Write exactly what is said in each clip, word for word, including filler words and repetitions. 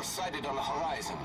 Tower sighted on the horizon.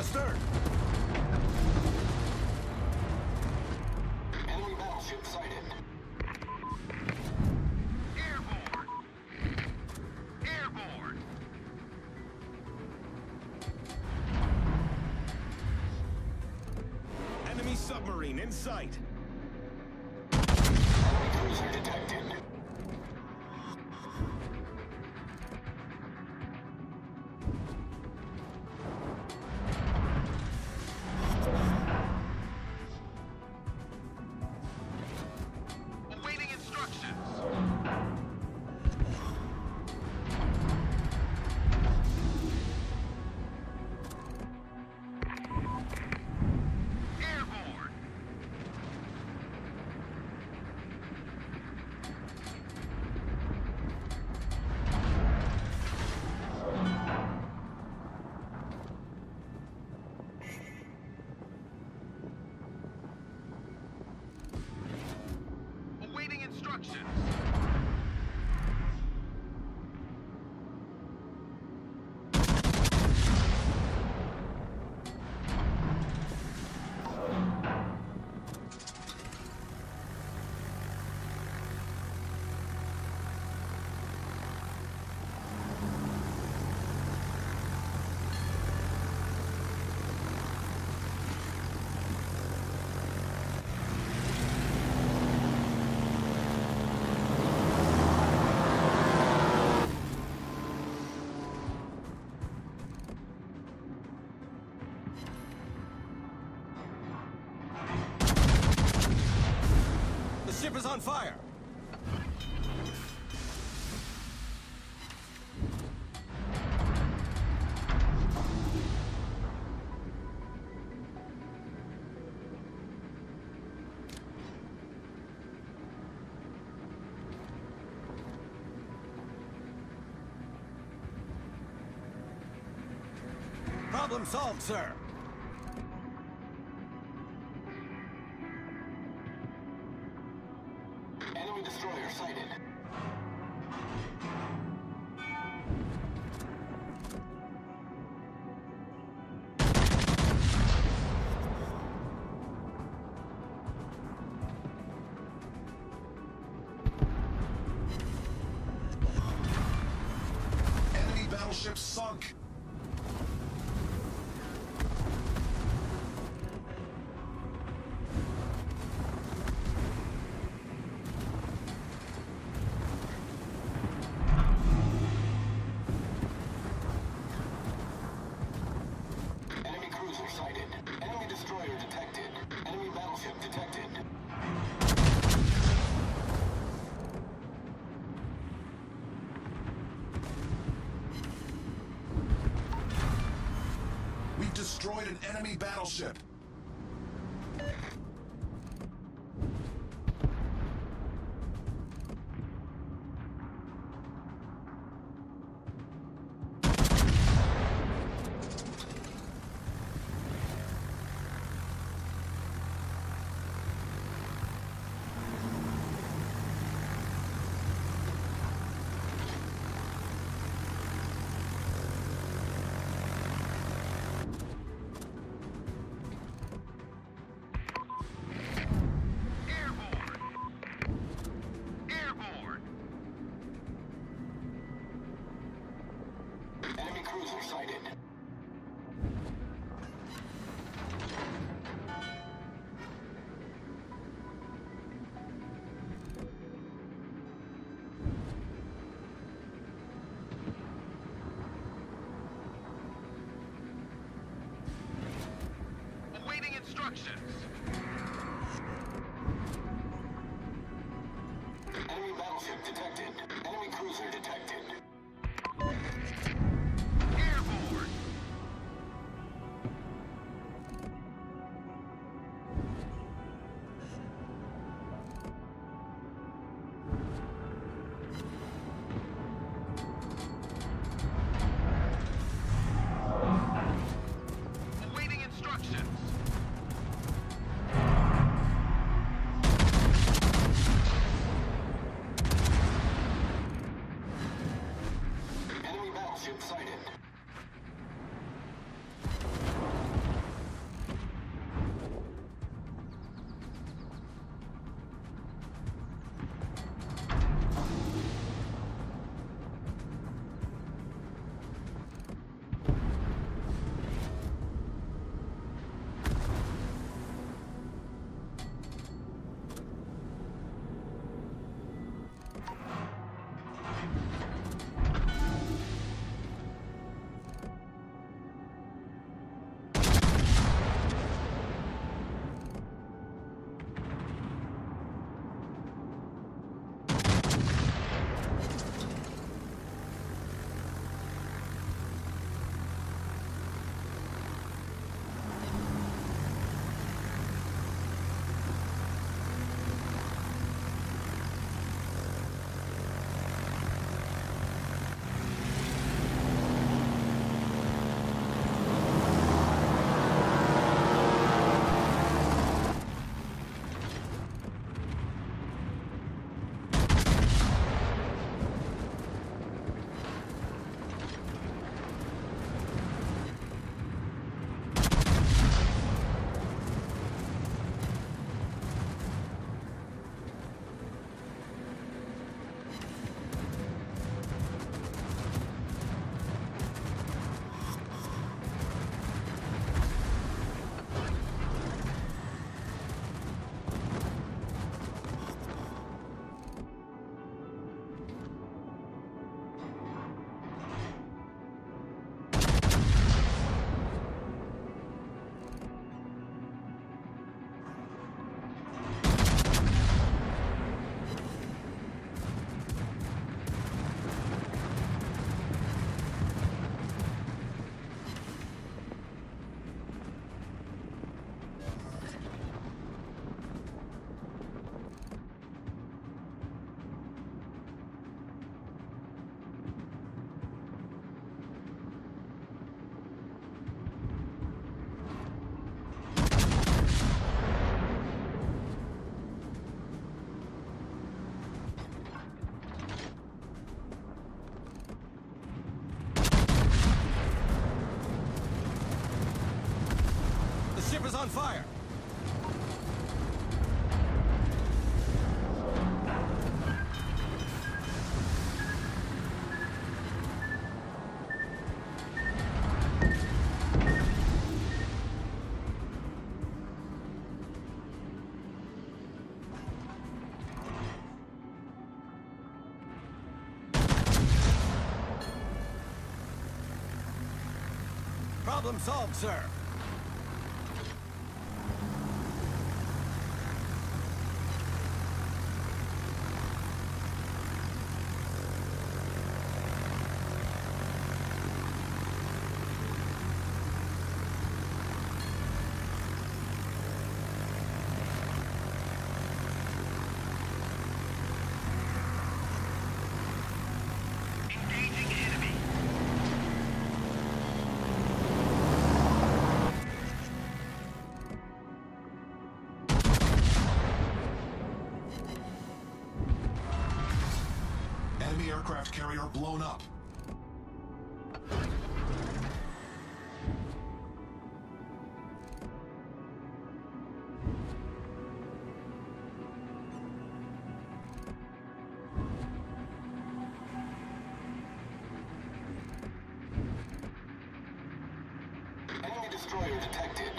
Astern! Enemy battleship sighted. Airborne! Airborne! Enemy submarine in sight! Enemy cruiser detected. The ship is on fire! Problem solved, sir! Destroyer sighted. Enemy battleship sunk. enemy battleship. On fire. Problem solved, sir. aircraft carrier blown up. Destroyer detected.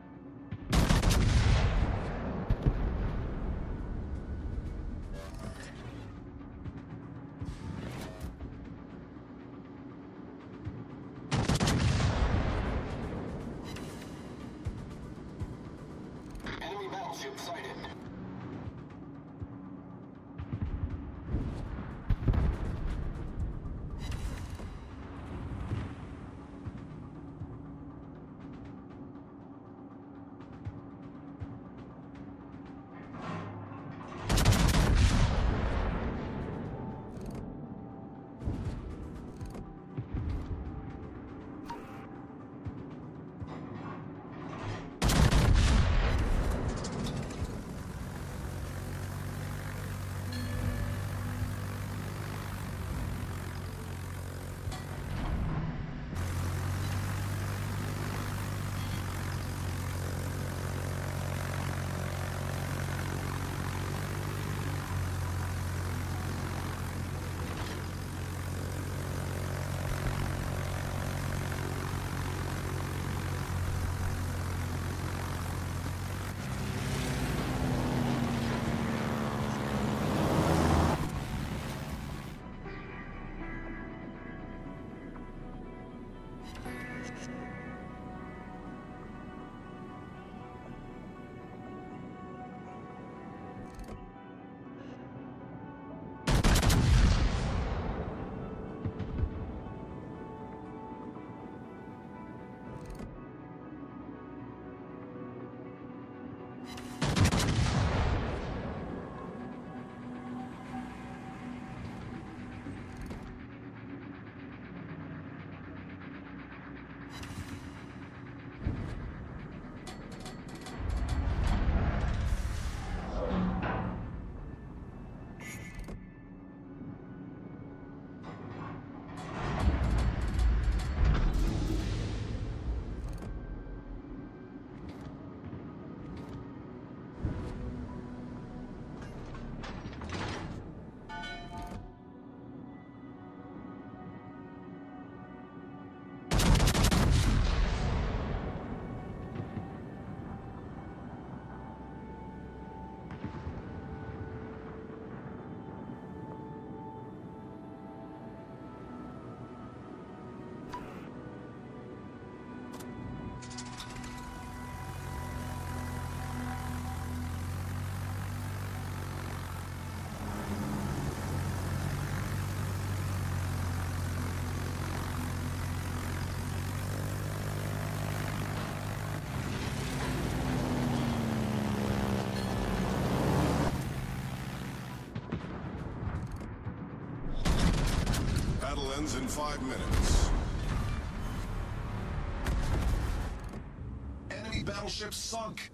Enemy battleship sighted. Battle ends in five minutes. Enemy battleship sunk.